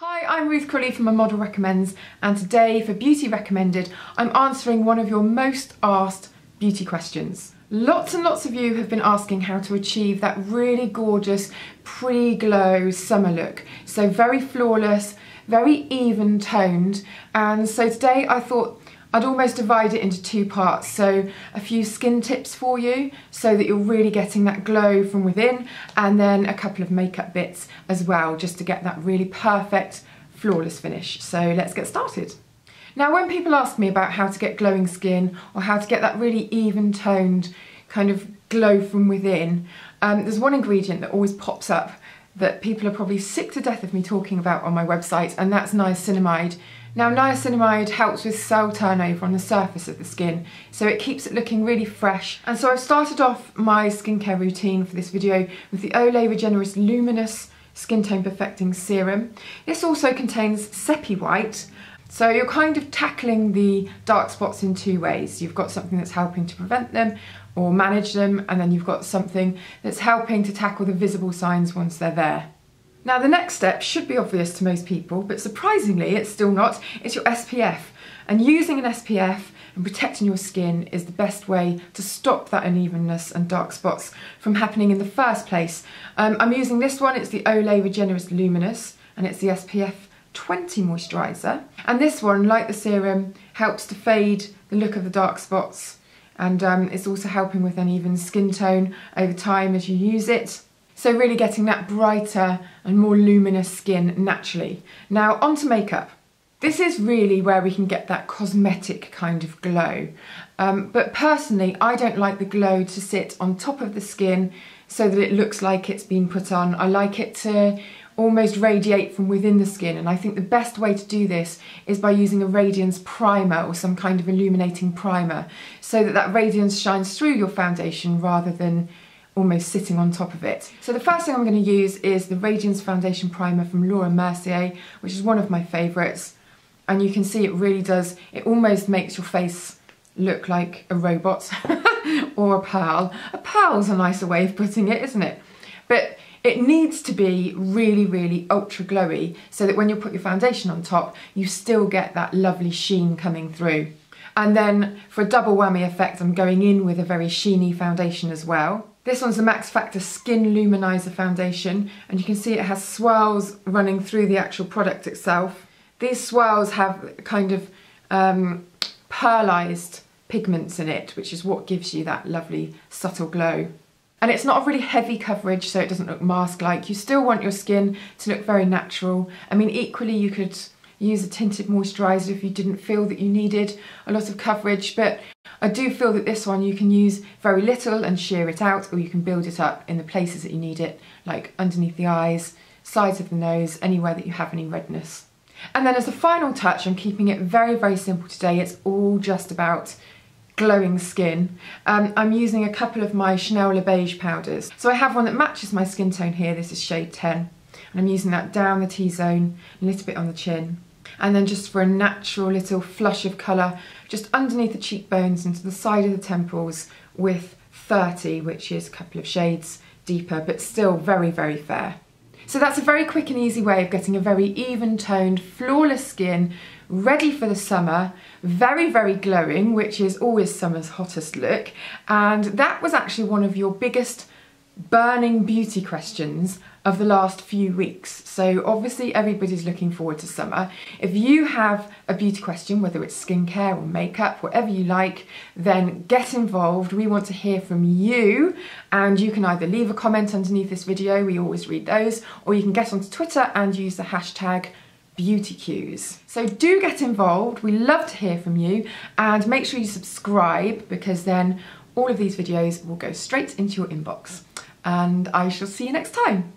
Hi, I'm Ruth Crowley from A Model Recommends, and today for Beauty Recommended, I'm answering one of your most asked beauty questions. Lots and lots of you have been asking how to achieve that really gorgeous pre-glow summer look. So very flawless, very even toned, and so today I thought I'd almost divide it into two parts, so a few skin tips for you so that you're really getting that glow from within, and then a couple of makeup bits as well, just to get that really perfect, flawless finish. So let's get started. Now, when people ask me about how to get glowing skin or how to get that really even toned kind of glow from within, there's one ingredient that always pops up that people are probably sick to death of me talking about on my website, and that's niacinamide. Now, niacinamide helps with cell turnover on the surface of the skin, so it keeps it looking really fresh. And so I've started off my skincare routine for this video with the Olay Regenerist Luminous Skin Tone Perfecting Serum. This also contains sepi white, so you're kind of tackling the dark spots in two ways. You've got something that's helping to prevent them or manage them, and then you've got something that's helping to tackle the visible signs once they're there. Now, the next step should be obvious to most people, but surprisingly it's still not. It's your SPF, and using an SPF and protecting your skin is the best way to stop that unevenness and dark spots from happening in the first place. I'm using this one. It's the Olay Regenerist Luminous, and it's the SPF 20 moisturiser, and this one, like the serum, helps to fade the look of the dark spots, and it's also helping with an even skin tone over time as you use it. So really getting that brighter and more luminous skin naturally. Now, on to makeup. This is really where we can get that cosmetic kind of glow. But personally, I don't like the glow to sit on top of the skin so that it looks like it's been put on. I like it to almost radiate from within the skin, and I think the best way to do this is by using a radiance primer or some kind of illuminating primer, so that that radiance shines through your foundation rather than almost sitting on top of it. So the first thing I'm going to use is the Radiance Foundation Primer from Laura Mercier, which is one of my favourites, and you can see it really does, it almost makes your face look like a robot or a pearl. A pearl's a nicer way of putting it, isn't it? But it needs to be really, really ultra glowy so that when you put your foundation on top, you still get that lovely sheen coming through. And then for a double whammy effect, I'm going in with a very sheeny foundation as well. This one's the Max Factor Skin Luminizer Foundation, and you can see it has swirls running through the actual product itself. These swirls have kind of pearlized pigments in it, which is what gives you that lovely subtle glow. And it's not a really heavy coverage, so it doesn't look mask-like. You still want your skin to look very natural. I mean, equally you could use a tinted moisturiser if you didn't feel that you needed a lot of coverage, but I do feel that this one you can use very little and sheer it out, or you can build it up in the places that you need it, like underneath the eyes, sides of the nose, anywhere that you have any redness. And then as the final touch, I'm keeping it very, very simple today. It's all just about glowing skin. I'm using a couple of my Chanel Le Beige powders. So I have one that matches my skin tone here. This is shade 10, and I'm using that down the T-zone, a little bit on the chin. And then just for a natural little flush of colour, just underneath the cheekbones and to the side of the temples with 30, which is a couple of shades deeper, but still very, very fair. So that's a very quick and easy way of getting a very even toned, flawless skin, ready for the summer, very, very glowing, which is always summer's hottest look. And that was actually one of your biggest burning beauty questions of the last few weeks. So obviously everybody's looking forward to summer. If you have a beauty question, whether it's skincare or makeup, whatever you like, then get involved. We want to hear from you, and you can either leave a comment underneath this video, we always read those, or you can get onto Twitter and use the hashtag #BeautyQs. So do get involved, we love to hear from you, and make sure you subscribe, because then all of these videos will go straight into your inbox. And I shall see you next time.